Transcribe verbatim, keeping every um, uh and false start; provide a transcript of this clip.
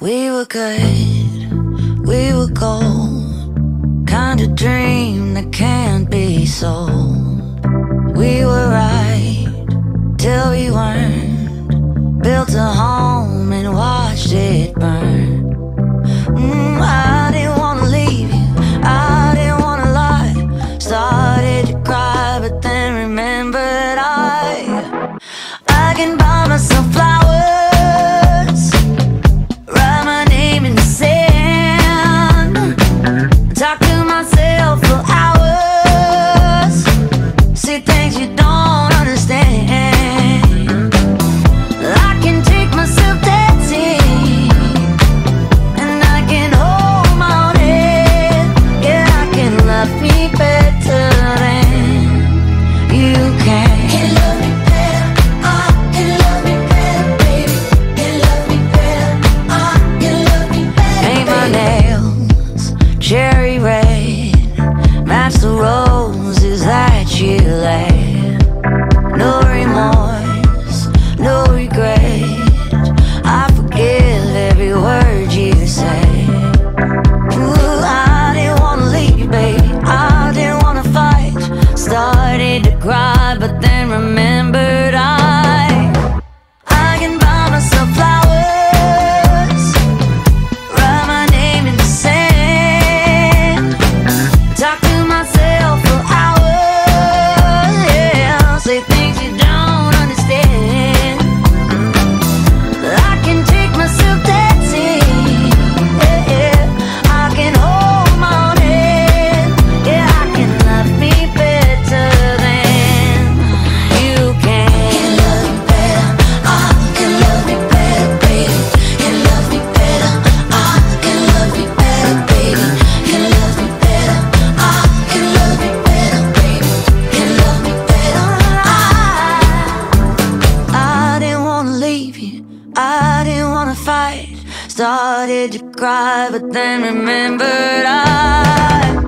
We were good, we were gold, kind of dream that can't be sold. We were right till we weren't, built a home and watched it burn. mm, I didn't wanna leave you, I didn't wanna lie. Started to cry, but then remembered I I can buy myself flowers, but then remembered I I can buy myself flowers, write my name in the sand, talk to myself for hours, yeah, say things you don't understand. I can take myself dancing, yeah, yeah. I can hold my own hand, yeah, I can love me better. Started to cry, but then remembered I